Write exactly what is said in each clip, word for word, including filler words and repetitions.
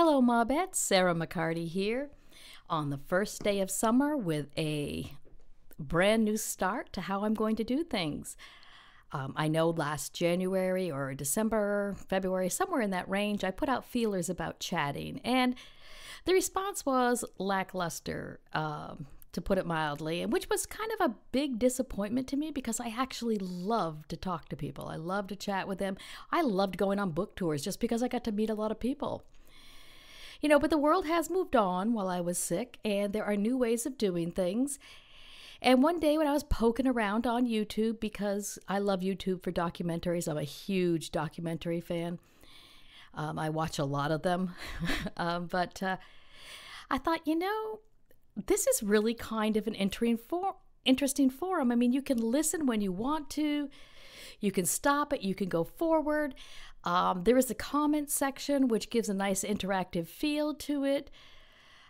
Hello Mobettes, Sarah McCarty here on the first day of summer with a brand new start to how I'm going to do things. Um, I know last January or December, February, somewhere in that range, I put out feelers about chatting and the response was lackluster, um, to put it mildly, and which was kind of a big disappointment to me because I actually love to talk to people. I love to chat with them. I loved going on book tours just because I got to meet a lot of people. You know, but the world has moved on while I was sick, and there are new ways of doing things. And one day when I was poking around on YouTube, because I love YouTube for documentaries, I'm a huge documentary fan. Um, I watch a lot of them. um, but uh, I thought, you know, this is really kind of an interesting forum. I mean, you can listen when you want to. You can stop it. You can go forward. Um, there is the comment section, which gives a nice interactive feel to it.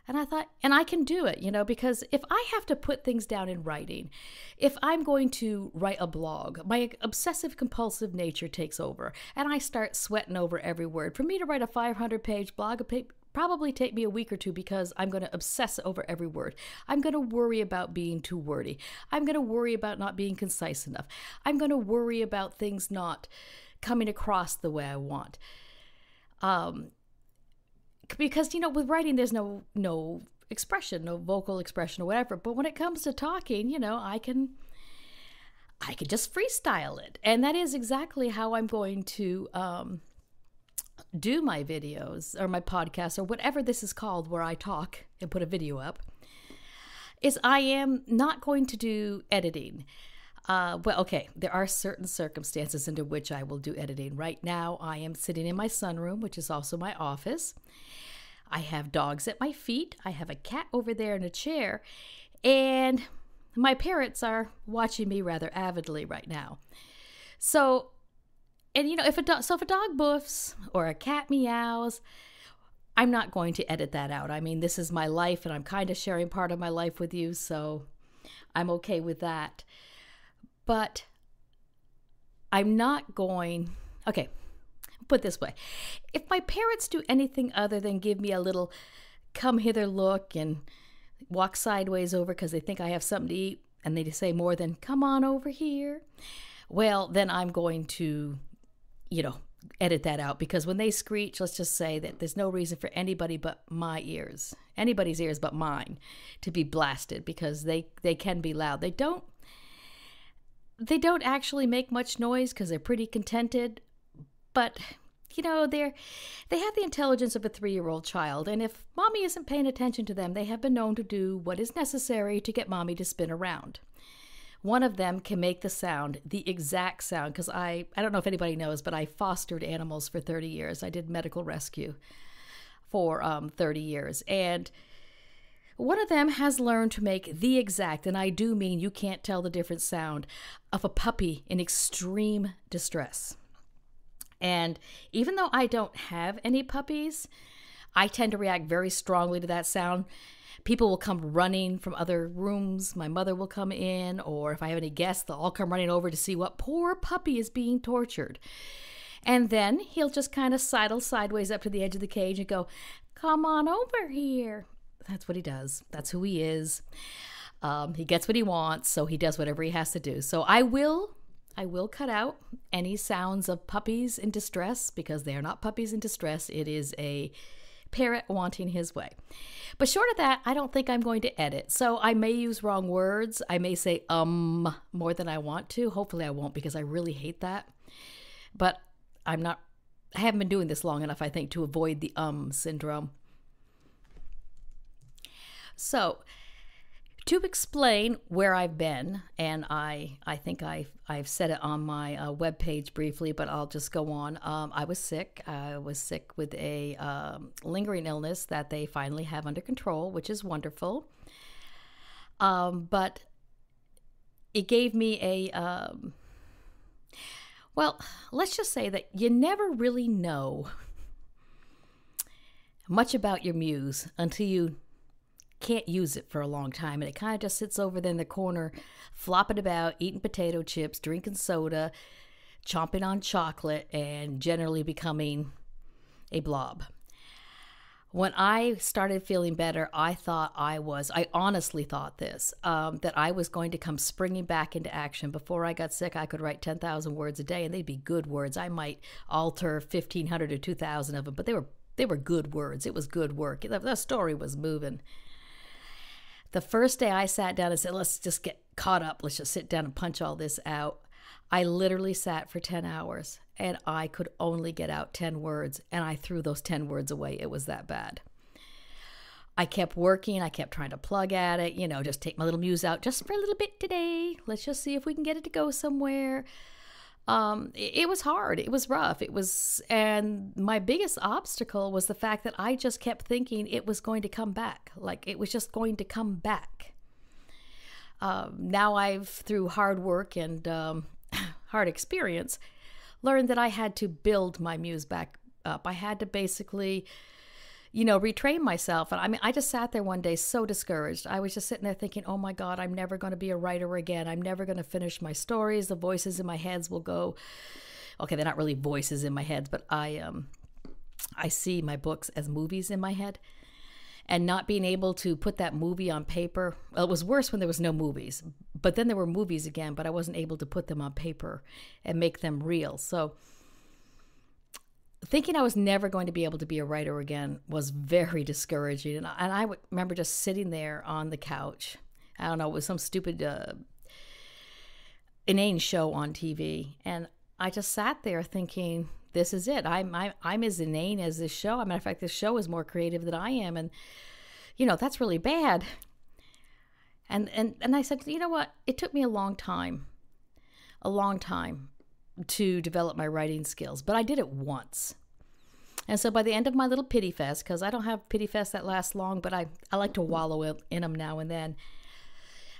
And I thought, and I can do it, you know, because if I have to put things down in writing, if I'm going to write a blog, my obsessive compulsive nature takes over and I start sweating over every word. For me to write a five hundred page blog probably take me a week or two because I'm going to obsess over every word. I'm going to worry about being too wordy. I'm going to worry about not being concise enough. I'm going to worry about things not coming across the way I want. Um, because, you know, with writing, there's no, no expression, no vocal expression or whatever. But when it comes to talking, you know, I can, I can just freestyle it. And that is exactly how I'm going to um, do my videos or my podcast or whatever this is called, where I talk and put a video up, is I am not going to do editing. Uh, well, okay, there are certain circumstances into which I will do editing. Right now, I am sitting in my sunroom, which is also my office. I have dogs at my feet. I have a cat over there in a chair. And my parrots are watching me rather avidly right now. So, and you know, if a dog, so if a dog boofs or a cat meows, I'm not going to edit that out. I mean, this is my life and I'm kind of sharing part of my life with you, so I'm okay with that. But I'm not going, okay, put it this way. If my parents do anything other than give me a little come hither look and walk sideways over because they think I have something to eat and they say more than come on over here, well, then I'm going to, you know, edit that out because when they screech, let's just say that there's no reason for anybody but my ears, anybody's ears but mine, to be blasted because they, they can be loud. They don't. They don't actually make much noise because they're pretty contented, but, you know, they're, they have the intelligence of a three-year-old child, and if Mommy isn't paying attention to them, they have been known to do what is necessary to get Mommy to spin around. One of them can make the sound, the exact sound, because I, I don't know if anybody knows, but I fostered animals for thirty years. I did medical rescue for um, thirty years, and one of them has learned to make the exact, and I do mean you can't tell the different sound, of a puppy in extreme distress. And even though I don't have any puppies, I tend to react very strongly to that sound. People will come running from other rooms. My mother will come in, or if I have any guests, they'll all come running over to see what poor puppy is being tortured. And then he'll just kind of sidle sideways up to the edge of the cage and go, "Come on over here." That's what he does. That's who he is. Um, he gets what he wants, so he does whatever he has to do. So I will, I will cut out any sounds of puppies in distress because they are not puppies in distress. It is a parrot wanting his way. But short of that, I don't think I'm going to edit. So I may use wrong words. I may say um more than I want to. Hopefully I won't because I really hate that. But I'm not, I haven't been doing this long enough, I think, to avoid the um syndrome. So, to explain where I've been, and I I think I've, I've said it on my uh, webpage briefly, but I'll just go on. Um, I was sick. I was sick with a um, lingering illness that they finally have under control, which is wonderful. Um, but it gave me a, um, well, let's just say that you never really know much about your muse until you can't use it for a long time, and it kind of just sits over there in the corner, flopping about, eating potato chips, drinking soda, chomping on chocolate, and generally becoming a blob. When I started feeling better, I thought I was, I honestly thought this, um, that I was going to come springing back into action. Before I got sick, I could write ten thousand words a day, and they'd be good words. I might alter fifteen hundred or two thousand of them, but they were, they were good words. It was good work. The, the story was moving. The first day I sat down and said, let's just get caught up. Let's just sit down and punch all this out. I literally sat for ten hours and I could only get out ten words, and I threw those ten words away. It was that bad. I kept working. I kept trying to plug at it, you know, just take my little muse out just for a little bit today. Let's just see if we can get it to go somewhere. Um, it, it was hard. It was rough. It was, and my biggest obstacle was the fact that I just kept thinking it was going to come back. Like it was just going to come back. Um, now I've, through hard work and, um, hard experience, learned that I had to build my muse back up. I had to basically, you know, retrain myself. And I mean, I just sat there one day so discouraged. I was just sitting there thinking, oh my God, I'm never going to be a writer again. I'm never going to finish my stories. The voices in my heads will go. Okay, they're not really voices in my heads, but I, um, I see my books as movies in my head. And not being able to put that movie on paper. Well, it was worse when there was no movies, but then there were movies again, but I wasn't able to put them on paper and make them real. So thinking I was never going to be able to be a writer again was very discouraging. And I, and I remember just sitting there on the couch. I don't know, it was some stupid, uh, inane show on T V. And I just sat there thinking, this is it. I'm, I'm, I'm as inane as this show. As a matter of fact, this show is more creative than I am. And, you know, that's really bad. And, and, and I said, you know what? It took me a long time, a long time to develop my writing skills, but I did it once. And so by the end of my little pity fest, because I don't have pity fests that last long, but I, I like to wallow in them now and then.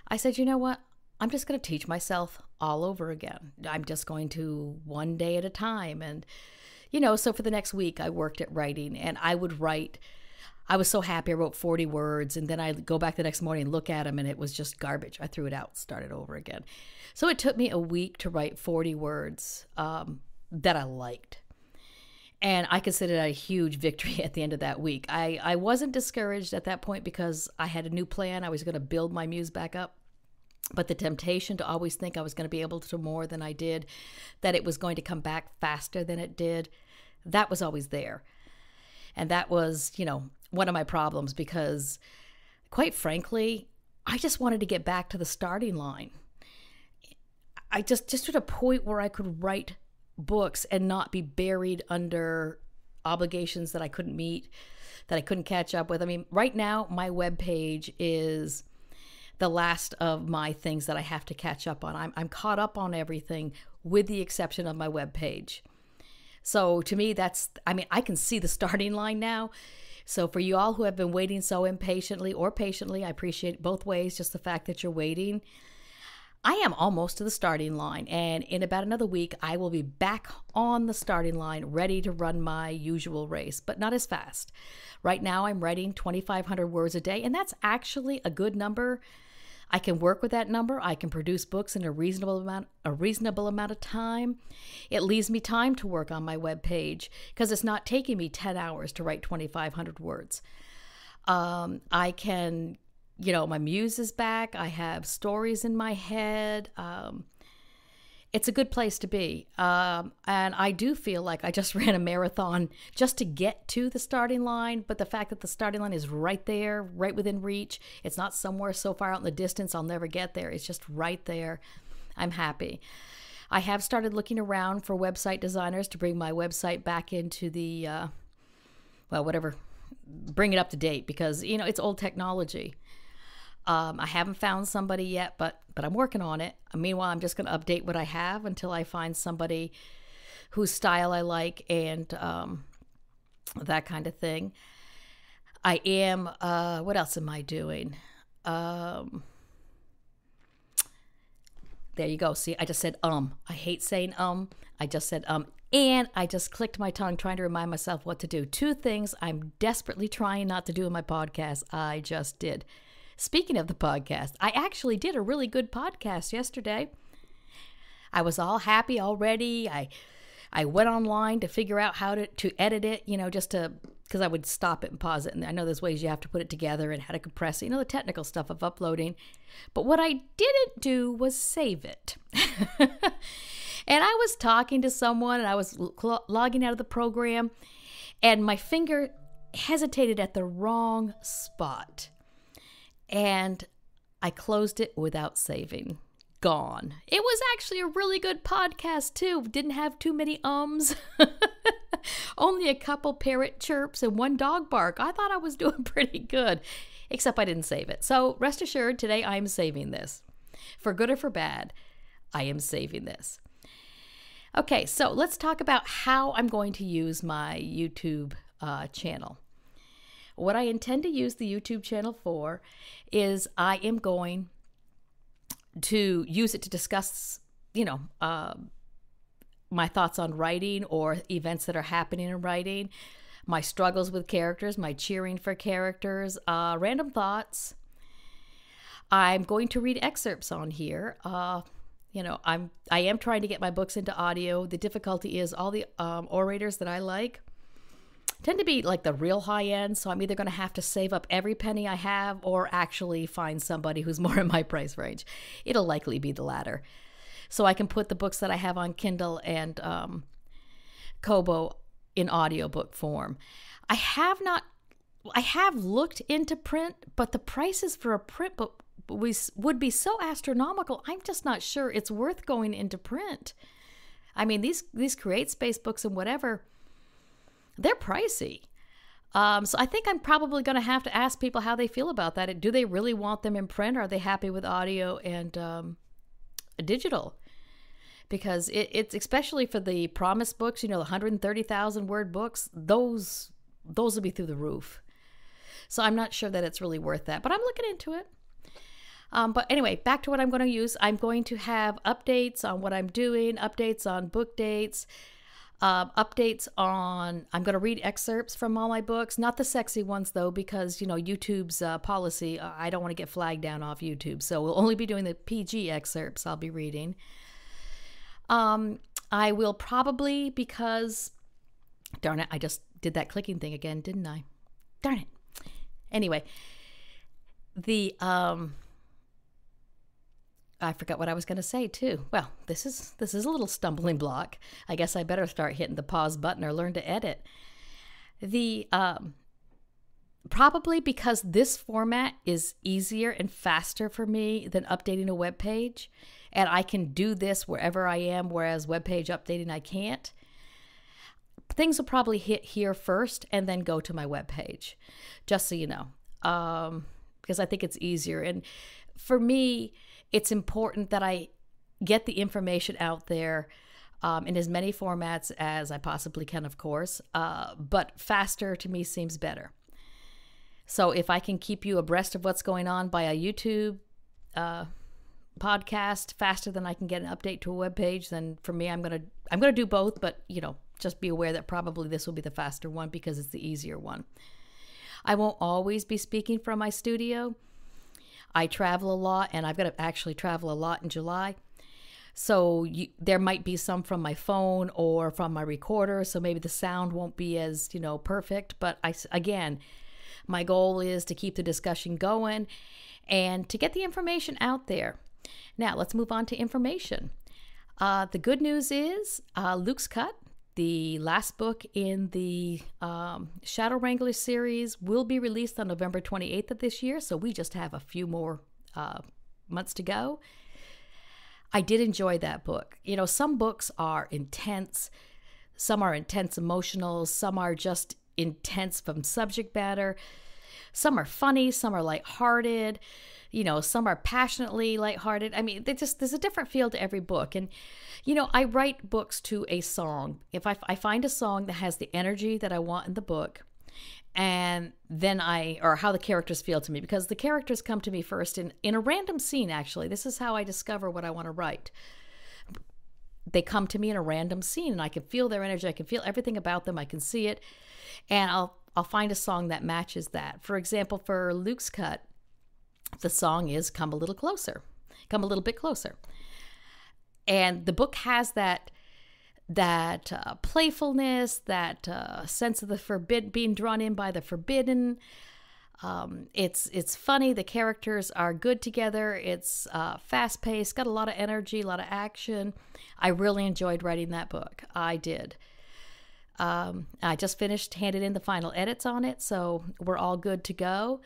I said, you know what? I'm just going to teach myself all over again. I'm just going to one day at a time. And, you know, so for the next week, I worked at writing, and I would write. I was so happy. I wrote forty words, and then I'd go back the next morning and look at them, and it was just garbage. I threw it out, started over again. So it took me a week to write forty words um, that I liked. And I considered that a huge victory at the end of that week. I, I wasn't discouraged at that point because I had a new plan. I was going to build my muse back up. But the temptation to always think I was going to be able to do more than I did, that it was going to come back faster than it did, that was always there. And that was, you know, one of my problems because, quite frankly, I just wanted to get back to the starting line. I just, just at a point where I could write books and not be buried under obligations that I couldn't meet, that I couldn't catch up with. I mean, right now, my webpage is the last of my things that I have to catch up on. I'm, I'm caught up on everything with the exception of my web page. So to me, that's, I mean, I can see the starting line now. So for you all who have been waiting so impatiently or patiently, I appreciate it both ways, just the fact that you're waiting. I am almost to the starting line, and in about another week, I will be back on the starting line, ready to run my usual race, but not as fast. Right now, I'm writing twenty-five hundred words a day, and that's actually a good number. I can work with that number. I can produce books in a reasonable amount, a reasonable amount of time. It leaves me time to work on my web page because it's not taking me ten hours to write twenty-five hundred words. Um, I can, you know, my muse is back. I have stories in my head. Um, it's a good place to be. Um, and I do feel like I just ran a marathon just to get to the starting line. But the fact that the starting line is right there, right within reach, it's not somewhere so far out in the distance I'll never get there. It's just right there. I'm happy. I have started looking around for website designers to bring my website back into the, uh, well, whatever, bring it up to date because, you know, it's old technology. Um, I haven't found somebody yet, but but I'm working on it. Meanwhile, I'm just going to update what I have until I find somebody whose style I like and um, that kind of thing. I am, uh, what else am I doing? Um, there you go. See, I just said um. I hate saying um. I just said um. And I just clicked my tongue trying to remind myself what to do. Two things I'm desperately trying not to do in my podcast. I just did. Speaking of the podcast, I actually did a really good podcast yesterday. I was all happy already. I I went online to figure out how to, to edit it, you know, just to because I would stop it and pause it. And I know there's ways you have to put it together and how to compress it, you know, the technical stuff of uploading. But what I didn't do was save it. And I was talking to someone and I was logging out of the program and my finger hesitated at the wrong spot. And I closed it without saving. Gone. It was actually a really good podcast too. Didn't have too many ums. Only a couple parrot chirps and one dog bark. I thought I was doing pretty good, except I didn't save it. So rest assured, today I am saving this. For good or for bad, I am saving this. Okay, so let's talk about how I'm going to use my YouTube uh, channel. What I intend to use the YouTube channel for is I am going to use it to discuss, you know, uh, my thoughts on writing or events that are happening in writing, my struggles with characters, my cheering for characters, uh, random thoughts. I'm going to read excerpts on here. Uh, you know, I'm, I am trying to get my books into audio. The difficulty is all the um, orators that I like tend to be like the real high end, so I'm either going to have to save up every penny I have or actually find somebody who's more in my price range. It'll likely be the latter. So I can put the books that I have on Kindle and um, Kobo in audiobook form. I have not, I have looked into print, but the prices for a print book would be so astronomical, I'm just not sure it's worth going into print. I mean, these, these CreateSpace books and whatever, they're pricey. Um, so I think I'm probably going to have to ask people how they feel about that. Do they really want them in print? Or are they happy with audio and um, digital? Because it, it's especially for the promise books, you know, the one hundred thirty thousand word books, those, those will be through the roof. So I'm not sure that it's really worth that, but I'm looking into it. Um, but anyway, back to what I'm going to use. I'm going to have updates on what I'm doing, updates on book dates, Uh, updates on, I'm going to read excerpts from all my books, not the sexy ones though, because, you know, YouTube's uh, policy, uh, I don't want to get flagged down off YouTube. So we'll only be doing the P G excerpts I'll be reading. Um, I will probably, because, darn it, I just did that clicking thing again, didn't I? Darn it. Anyway, the, um, I forgot what I was going to say too. Well, this is this is a little stumbling block. I guess I better start hitting the pause button or learn to edit. The um, probably because this format is easier and faster for me than updating a web page, and I can do this wherever I am, whereas web page updating I can't. Things will probably hit here first and then go to my web page, just so you know, um, because I think it's easier. And for me, it's important that I get the information out there um, in as many formats as I possibly can, of course, uh, but faster to me seems better. So if I can keep you abreast of what's going on by a YouTube uh, podcast faster than I can get an update to a web page, then for me, I'm gonna I'm gonna do both. But you know, just be aware that probably this will be the faster one because it's the easier one. I won't always be speaking from my studio. I travel a lot, and I've got to actually travel a lot in July. So you, there might be some from my phone or from my recorder, so maybe the sound won't be as, you know, perfect. But I, again, my goal is to keep the discussion going and to get the information out there. Now, let's move on to information. Uh, the good news is uh, Luke's Cut, the last book in the um, Shadow Wrangler series, will be released on November twenty-eighth of this year, so we just have a few more uh, months to go. I did enjoy that book. You know, some books are intense, some are intense emotional, some are just intense from subject matter, some are funny, some are lighthearted, you know, some are passionately lighthearted. I mean, they just, there's a different feel to every book. And, you know, I write books to a song. If I, I find a song that has the energy that I want in the book, and then I, or how the characters feel to me, because the characters come to me first in, in a random scene, actually. This is how I discover what I want to write. They come to me in a random scene, and I can feel their energy. I can feel everything about them. I can see it. And I'll, I'll find a song that matches that. For example, for Luke's Cut, the song is Come a Little Closer, Come a Little Bit Closer. And the book has that that uh, playfulness, that uh, sense of the forbid being drawn in by the forbidden. Um, it's it's funny. The characters are good together. It's uh, fast paced. Got a lot of energy, a lot of action. I really enjoyed writing that book. I did. Um, I just finished, handed in the final edits on it, so we're all good to go.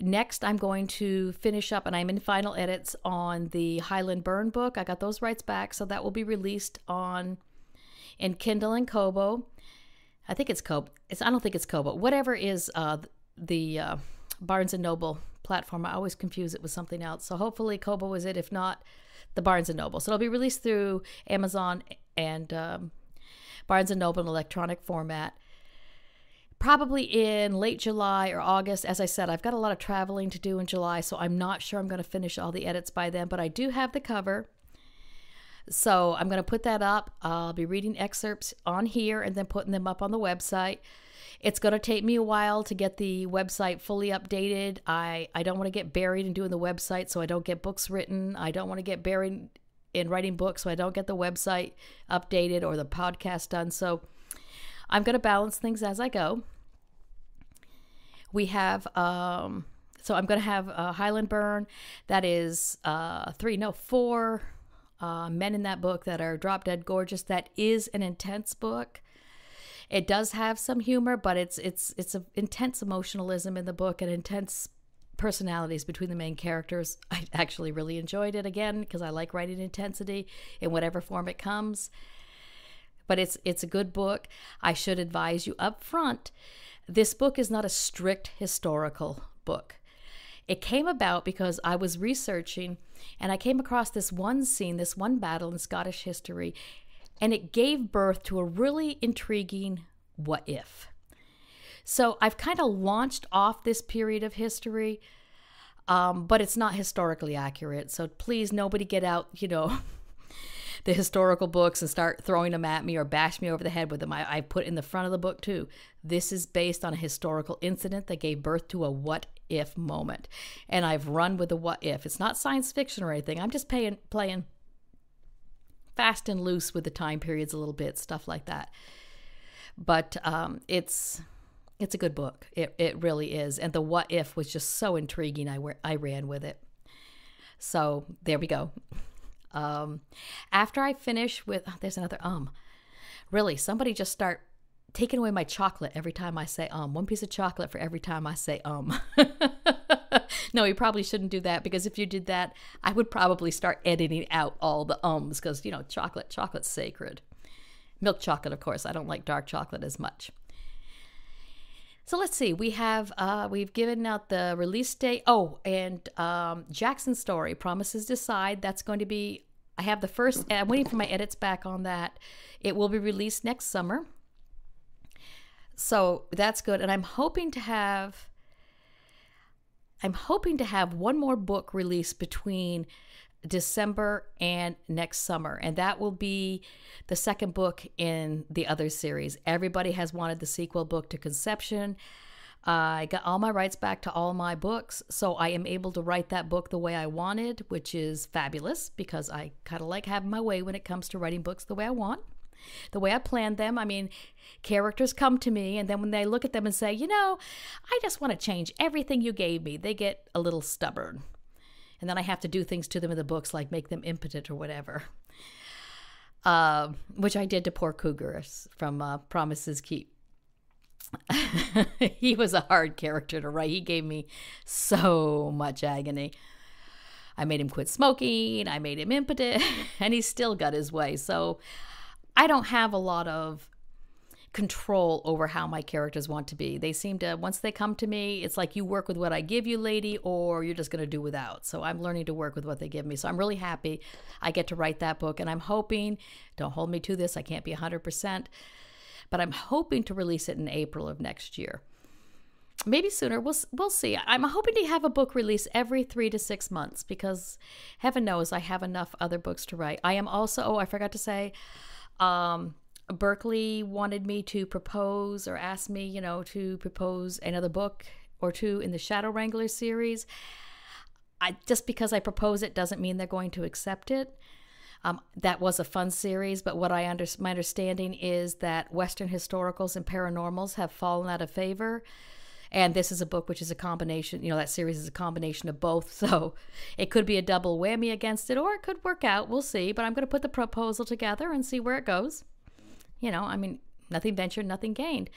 Next, I'm going to finish up, and I'm in final edits on the Highland Burn book. I got those rights back, so that will be released on in Kindle and Kobo. I think it's Kobo. It's, I don't think it's Kobo. Whatever is uh, the uh, Barnes and Noble platform. I always confuse it with something else. So hopefully Kobo is it, if not the Barnes and Noble. So it'll be released through Amazon and um, Barnes and Noble in electronic format. Probably in late July or August. As I said, I've got a lot of traveling to do in July, so I'm not sure I'm going to finish all the edits by then, but I do have the cover. So I'm going to put that up. I'll be reading excerpts on here and then putting them up on the website. It's going to take me a while to get the website fully updated. I, I don't want to get buried in doing the website so I don't get books written. I don't want to get buried in writing books so I don't get the website updated or the podcast done. So I'm going to balance things as I go. We have, um, so I'm going to have uh, Highland Burn. That is uh, three, no, four uh, men in that book that are drop dead gorgeous. That is an intense book. It does have some humor, but it's it's it's an intense emotionalism in the book and intense personalities between the main characters. I actually really enjoyed it again because I like writing intensity in whatever form it comes. But it's it's a good book. I should advise you up front, this book is not a strict historical book. It came about because I was researching and I came across this one scene, this one battle in Scottish history, and it gave birth to a really intriguing what if. So I've kind of launched off this period of history, um, but it's not historically accurate. So please, nobody get out, you know, the historical books and start throwing them at me or bash me over the head with them. I, I put in the front of the book too. This is based on a historical incident that gave birth to a what if moment. And I've run with the what if. It's not science fiction or anything. I'm just paying, playing fast and loose with the time periods a little bit, stuff like that. But um, it's it's a good book. It, it really is. And the what if was just so intriguing. I, I ran with it. So there we go. Um, after I finish with, oh, there's another um, really, somebody just start taking away my chocolate every time I say um, one piece of chocolate for every time I say um. No, you probably shouldn't do that, because if you did that, I would probably start editing out all the ums, because, you know, chocolate, chocolate's sacred. Milk chocolate, of course. I don't like dark chocolate as much. So let's see, we have, uh, we've given out the release date. Oh, and um, Jackson's Story, Promises Decide. That's going to be, I have the first, and I'm waiting for my edits back on that. It will be released next summer. So that's good. And I'm hoping to have, I'm hoping to have one more book released between December and next summer, and that will be the second book in the other series. Everybody has wanted the sequel book to Conception. I got all my rights back to all my books, so I am able to write that book the way I wanted, which is fabulous, because I kind of like having my way when it comes to writing books the way I want, the way I planned them. I mean, characters come to me, and then when they look at them and say, you know, I just want to change everything you gave me, they get a little stubborn. And then I have to do things to them in the books, like make them impotent or whatever, uh, which I did to poor Cougar from uh, Promises Keep. He was a hard character to write. He gave me so much agony. I made him quit smoking. I made him impotent, and he still got his way. So I don't have a lot of control over how my characters want to be. They seem to, once they come to me, it's like, you work with what I give you, lady, or you're just going to do without. So I'm learning to work with what they give me. So I'm really happy I get to write that book, and I'm hoping, don't hold me to this, I can't be one hundred percent, but I'm hoping to release it in April of next year. Maybe sooner, we'll, we'll see. I'm hoping to have a book release every three to six months because heaven knows I have enough other books to write. I am also, oh, I forgot to say, um, Berkeley wanted me to propose or asked me, you know, to propose another book or two in the Shadow Wrangler series. I, just because I propose it doesn't mean they're going to accept it. Um, that was a fun series, but what I under my understanding is that Western historicals and paranormals have fallen out of favor. And this is a book which is a combination, you know, that series is a combination of both. So it could be a double whammy against it, or it could work out. We'll see. But I'm going to put the proposal together and see where it goes. You know, I mean, nothing ventured, nothing gained.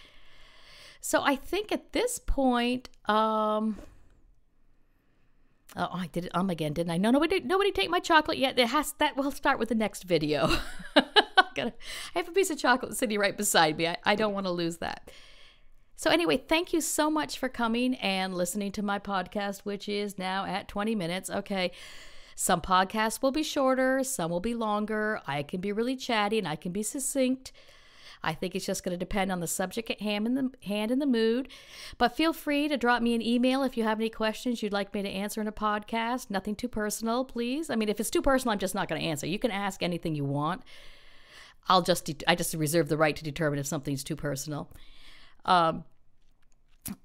So I think at this point, um, oh, I did it um again, didn't I? No, nobody, nobody take my chocolate yet. It has that. We'll start with the next video. I'm gonna, I have a piece of chocolate sitting right beside me. I, I don't want to lose that. So anyway, thank you so much for coming and listening to my podcast, which is now at twenty minutes. Okay, some podcasts will be shorter, some will be longer. I can be really chatty and I can be succinct. I think it's just going to depend on the subject at hand and the, hand and the mood. But feel free to drop me an email if you have any questions you'd like me to answer in a podcast. Nothing too personal, please. I mean, if it's too personal, I'm just not going to answer. You can ask anything you want. I'll just, I just reserve the right to determine if something's too personal. Um,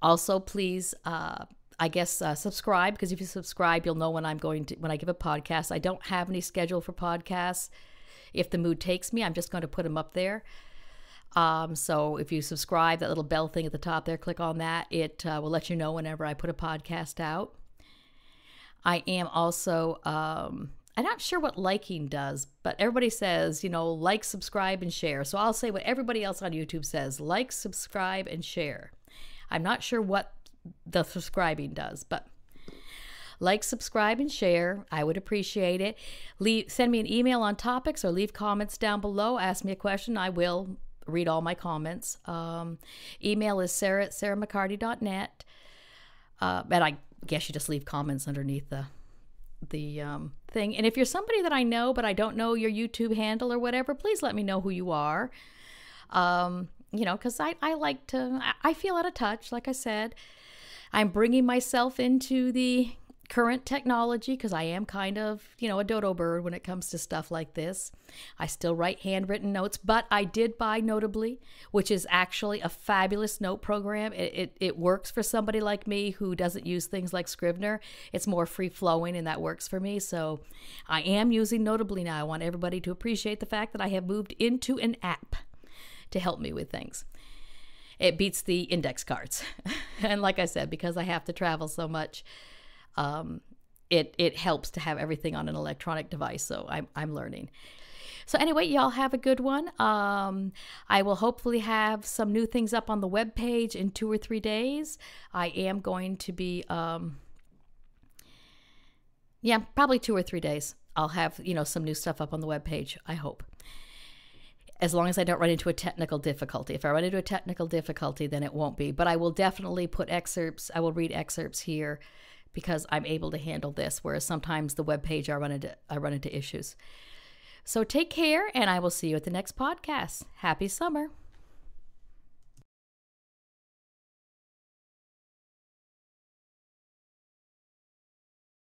Also, please, uh, I guess, uh, subscribe, because if you subscribe, you'll know when I'm going to, when I give a podcast. I don't have any schedule for podcasts. If the mood takes me, I'm just going to put them up there. Um, so if you subscribe, that little bell thing at the top there, click on that. It uh, will let you know whenever I put a podcast out. I am also, um, I'm not sure what liking does, but everybody says, you know, like, subscribe, and share. So I'll say what everybody else on YouTube says, like, subscribe, and share. I'm not sure what the subscribing does, but like, subscribe, and share. I would appreciate it. Leave, send me an email on topics or leave comments down below. Ask me a question. I will read all my comments. Um, email is sarah at sarah mccarty dot net. Uh, and I guess you just leave comments underneath the, the um, thing. And if you're somebody that I know, but I don't know your YouTube handle or whatever, please let me know who you are. Um, You know, because I, I like to, I feel out of touch. Like I said, I'm bringing myself into the current technology because I am kind of, you know, a dodo bird when it comes to stuff like this. I still write handwritten notes, but I did buy Notably, which is actually a fabulous note program. It, it, it works for somebody like me who doesn't use things like Scrivener. It's more free-flowing, and that works for me. So I am using Notably now. I want everybody to appreciate the fact that I have moved into an app to help me with things. It beats the index cards. And like I said, because I have to travel so much, um, it, it helps to have everything on an electronic device. So I'm, I'm learning. So anyway, y'all have a good one. Um, I will hopefully have some new things up on the webpage in two or three days. I am going to be, um, yeah, probably two or three days. I'll have, you know, some new stuff up on the webpage, I hope. As long as I don't run into a technical difficulty. If I run into a technical difficulty, then it won't be. But I will definitely put excerpts. I will read excerpts here because I'm able to handle this, whereas sometimes the webpage, I run into, I run into issues. So take care, and I will see you at the next podcast. Happy summer.